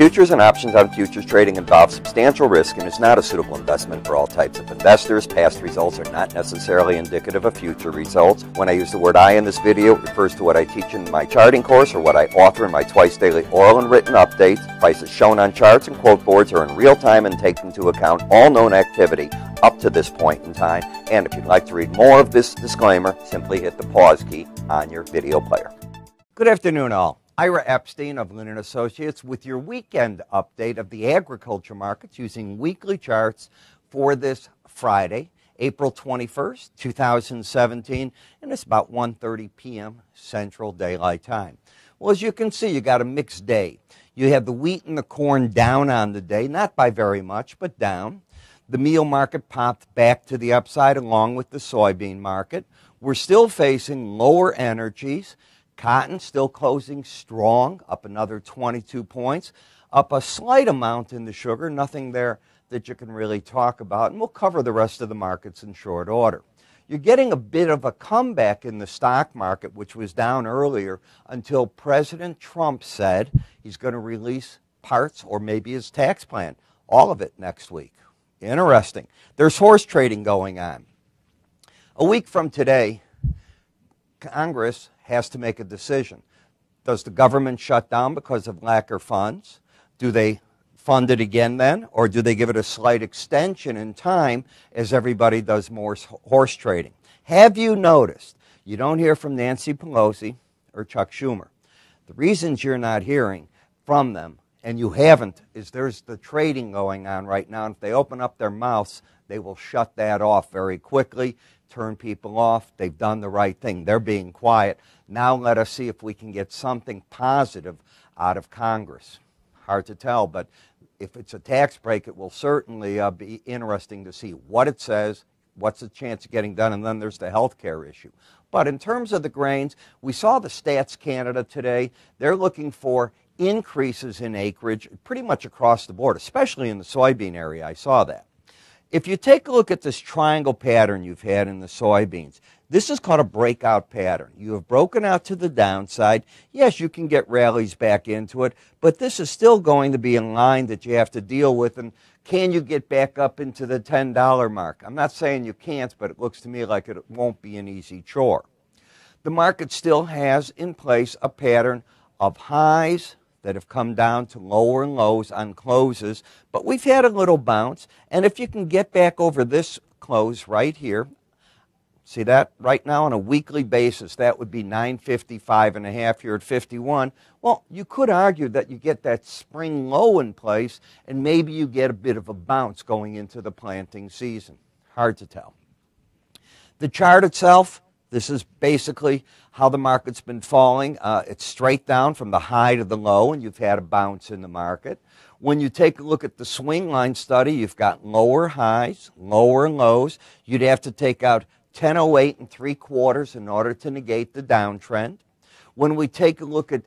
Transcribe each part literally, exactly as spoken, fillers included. Futures and options on futures trading involve substantial risk and is not a suitable investment for all types of investors. Past results are not necessarily indicative of future results. When I use the word I in this video, it refers to what I teach in my charting course or what I offer in my twice daily oral and written updates. Prices shown on charts and quote boards are in real time and take into account all known activity up to this point in time. And if you'd like to read more of this disclaimer, simply hit the pause key on your video player. Good afternoon, all. Ira Epstein of Linen Associates with your weekend update of the agriculture markets using weekly charts for this Friday, April twenty-first, two thousand seventeen, and it's about one thirty p m Central Daylight Time. Well, as you can see, you got a mixed day. You have the wheat and the corn down on the day, not by very much, but down. The meal market popped back to the upside along with the soybean market. We're still facing lower energies. Cotton still closing strong, up another twenty-two points, up a slight amount in the sugar, nothing there that you can really talk about, and we'll cover the rest of the markets in short order. You're getting a bit of a comeback in the stock market, which was down earlier until President Trump said he's going to release parts or maybe his tax plan, all of it next week. Interesting. There's horse trading going on. A week from today, Congress has to make a decision. Does the government shut down because of lack of funds? Do they fund it again then? Or do they give it a slight extension in time as everybody does more horse trading? Have you noticed you don't hear from Nancy Pelosi or Chuck Schumer? The reasons you're not hearing from them, and you haven't, is there's the trading going on right now. And if they open up their mouths, they will shut that off very quickly, turn people off. They've done the right thing. They're being quiet. Now let us see if we can get something positive out of Congress. Hard to tell, but if it's a tax break, it will certainly uh, be interesting to see what it says, what's the chance of getting done, and then there's the health care issue. But in terms of the grains, we saw the Stats Canada today. They're looking for increases in acreage pretty much across the board, especially in the soybean area. I saw that. If you take a look at this triangle pattern you've had in the soybeans, this is called a breakout pattern. You have broken out to the downside. Yes, you can get rallies back into it, but this is still going to be a line that you have to deal with. And can you get back up into the ten dollar mark? I'm not saying you can't, but it looks to me like it won't be an easy chore. The market still has in place a pattern of highs that have come down to lower lows on closes, but we've had a little bounce, and if you can get back over this close right here, see that right now on a weekly basis, that would be nine fifty-five and a half here at fifty-one. Well, you could argue that you get that spring low in place, and maybe you get a bit of a bounce going into the planting season. Hard to tell. The chart itself, this is basically how the market's been falling. Uh, it's straight down from the high to the low, and you've had a bounce in the market. When you take a look at the swing line study, you've got lower highs, lower lows. You'd have to take out ten oh eight and three quarters in order to negate the downtrend. When we take a look at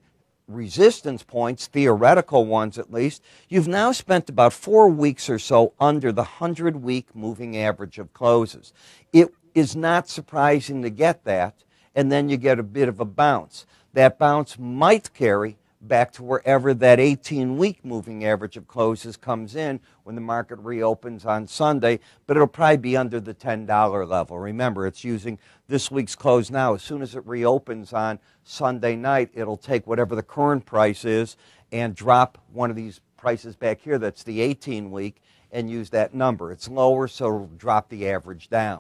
resistance points, theoretical ones at least, you've now spent about four weeks or so under the hundred-week moving average of closes. It is not surprising to get that, and then you get a bit of a bounce. That bounce might carry back to wherever that eighteen-week moving average of closes comes in when the market reopens on Sunday, but it'll probably be under the ten dollar level. Remember, it's using this week's close now. As soon as it reopens on Sunday night, it'll take whatever the current price is and drop one of these prices back here, that's the eighteen-week, and use that number. It's lower, so it'll drop the average down.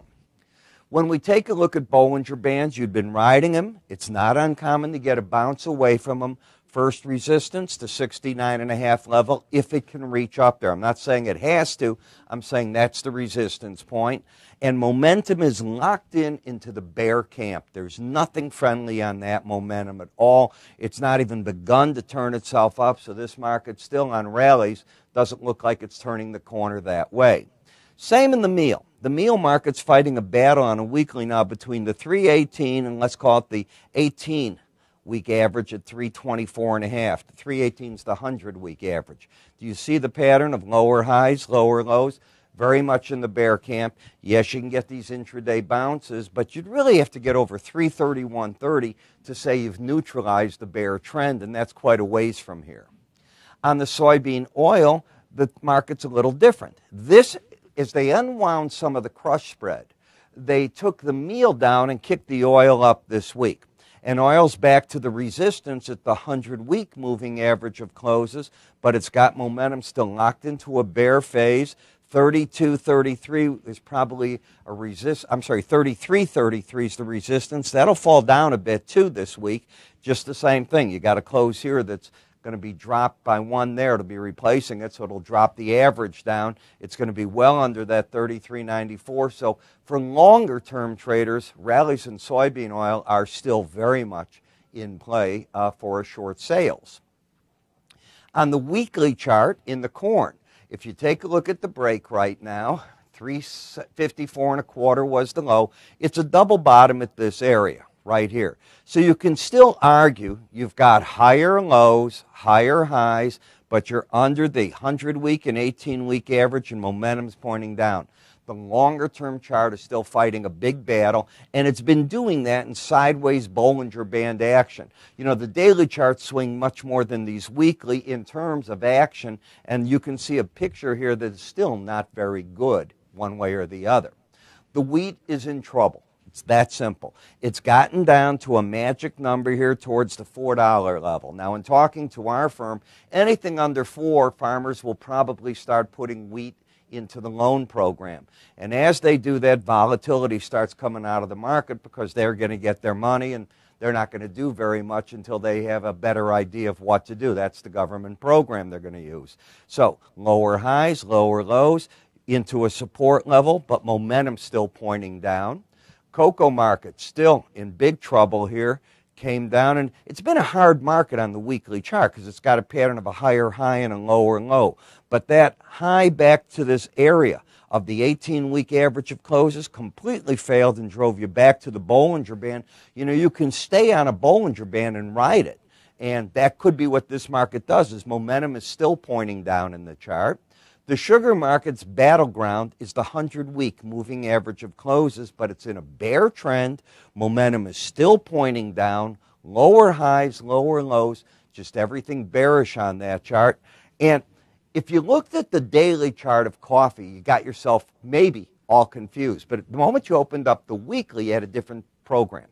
When we take a look at Bollinger Bands, you've been riding them. It's not uncommon to get a bounce away from them. First resistance to sixty-nine and a half level, if it can reach up there. I'm not saying it has to. I'm saying that's the resistance point. And momentum is locked in into the bear camp. There's nothing friendly on that momentum at all. It's not even begun to turn itself up, so this market's still on rallies. Doesn't look like it's turning the corner that way. Same in the meal. The meal market's fighting a battle on a weekly now between the three eighteen and let's call it the eighteen-week average at three twenty-four and a half. The three eighteen is the hundred-week average. Do you see the pattern of lower highs, lower lows? Very much in the bear camp. Yes, you can get these intraday bounces, but you'd really have to get over three thirty-one thirty to say you've neutralized the bear trend, and that's quite a ways from here. on the soybean oil, the market's a little different. This is they unwound some of the crush spread. They took the meal down and kicked the oil up this week. And oil's back to the resistance at the hundred-week moving average of closes, but it's got momentum still locked into a bear phase. thirty-two thirty-three is probably a resist. I'm sorry, thirty-three thirty-three is the resistance. That'll fall down a bit too this week. Just the same thing. You got a close here that's going to be dropped by one there to be replacing it, so it'll drop the average down. It's going to be well under that thirty-three ninety-four. So for longer-term traders, rallies in soybean oil are still very much in play uh, for short sales. On the weekly chart in the corn, if you take a look at the break right now, three fifty-four and a quarter was the low. It's a double bottom at this area right here. So you can still argue you've got higher lows, higher highs, but you're under the hundred-week and eighteen-week average and momentum's pointing down. The longer-term chart is still fighting a big battle, and it's been doing that in sideways Bollinger Band action. You know, the daily charts swing much more than these weekly in terms of action, and you can see a picture here that is still not very good one way or the other. The wheat is in trouble. It's that simple. It's gotten down to a magic number here towards the four dollar level. Now, in talking to our firm, anything under four, farmers will probably start putting wheat into the loan program. And as they do that, volatility starts coming out of the market because they're going to get their money and they're not going to do very much until they have a better idea of what to do. That's the government program they're going to use. So lower highs, lower lows, into a support level, but momentum still pointing down. Cocoa market still in big trouble here, came down, and it's been a hard market on the weekly chart because it's got a pattern of a higher high and a lower low. But that high back to this area of the eighteen-week average of closes completely failed and drove you back to the Bollinger Band. You know, you can stay on a Bollinger Band and ride it, and that could be what this market does, is momentum is still pointing down in the chart. The sugar market's battleground is the hundred-week moving average of closes, but it's in a bear trend. Momentum is still pointing down, lower highs, lower lows, just everything bearish on that chart. And if you looked at the daily chart of coffee, you got yourself maybe all confused. But the moment you opened up the weekly, you had a different program.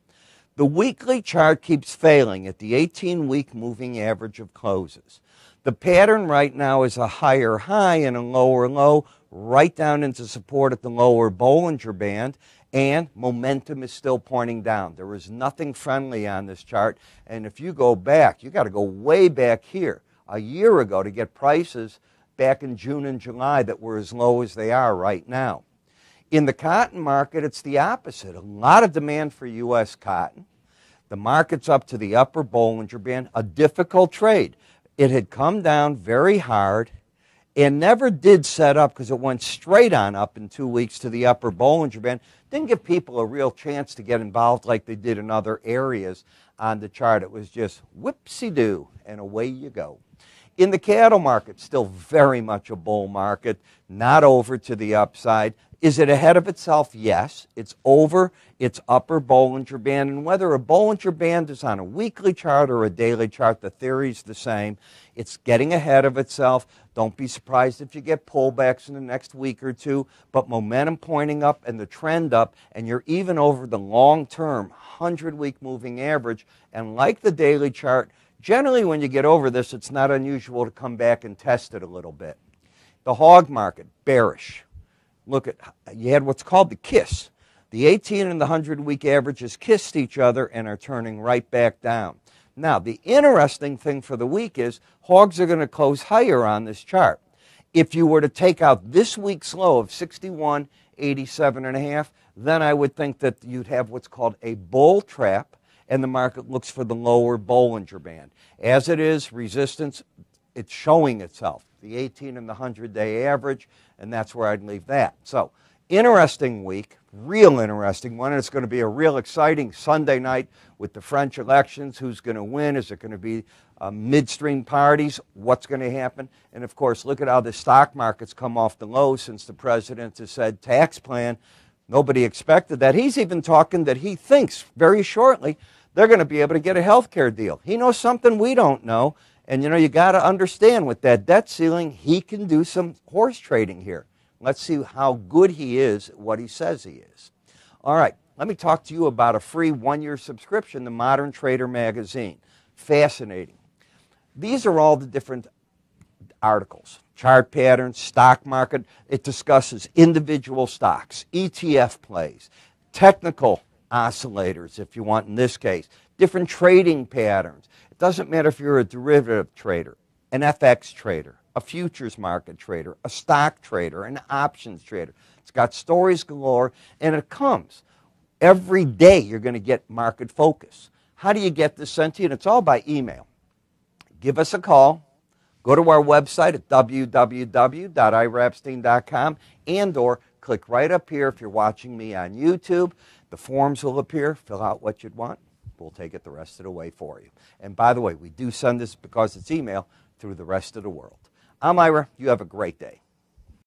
The weekly chart keeps failing at the eighteen-week moving average of closes. The pattern right now is a higher high and a lower low, right down into support at the lower Bollinger Band, and momentum is still pointing down. There is nothing friendly on this chart, and if you go back, you got to go way back here, a year ago, to get prices back in June and July that were as low as they are right now. In the cotton market, it's the opposite. A lot of demand for U S cotton. The market's up to the upper Bollinger Band, a difficult trade. It had come down very hard and never did set up because it went straight on up in two weeks to the upper Bollinger Band. Didn't give people a real chance to get involved like they did in other areas on the chart. It was just whoopsie-doo and away you go. In the cattle market, still very much a bull market, not over to the upside. Is it ahead of itself? Yes. It's over its upper Bollinger Band. And whether a Bollinger Band is on a weekly chart or a daily chart, the theory's the same. It's getting ahead of itself. Don't be surprised if you get pullbacks in the next week or two, but momentum pointing up and the trend up, and you're even over the long-term hundred-week moving average. And like the daily chart, generally when you get over this, it's not unusual to come back and test it a little bit. The hog market, bearish. Look at, you had what's called the kiss. The eighteen and the hundred-week averages kissed each other and are turning right back down. Now, the interesting thing for the week is hogs are going to close higher on this chart. If you were to take out this week's low of sixty-one eighty-seven and a half, then I would think that you'd have what's called a bull trap, and the market looks for the lower Bollinger Band. As it is, resistance, it's showing itself. The eighteen and the hundred-day average, and that's where I'd leave that. So, interesting week, real interesting one. And it's going to be a real exciting Sunday night with the French elections. Who's going to win? Is it going to be uh, midstream parties? What's going to happen? And, of course, look at how the stock market's come off the low since the president has said tax plan. Nobody expected that. He's even talking that he thinks very shortly they're going to be able to get a health care deal. He knows something we don't know. And, you know, you got to understand with that debt ceiling, he can do some horse trading here. Let's see how good he is at what he says he is. All right, let me talk to you about a free one-year subscription to Modern Trader magazine. Fascinating. These are all the different articles, chart patterns, stock market. It discusses individual stocks, E T F plays, technical oscillators, if you want in this case, different trading patterns. It doesn't matter if you're a derivative trader, an F X trader, a futures market trader, a stock trader, an options trader. It's got stories galore, and it comes every day. You're going to get market focus. How do you get this sent to you? And it's all by email. Give us a call. Go to our website at w w w dot ira epstein dot com and or click right up here if you're watching me on YouTube. The forms will appear. Fill out what you'd want. We'll take it the rest of the way for you. And by the way, we do send this because it's email through the rest of the world. I'm Ira. You have a great day.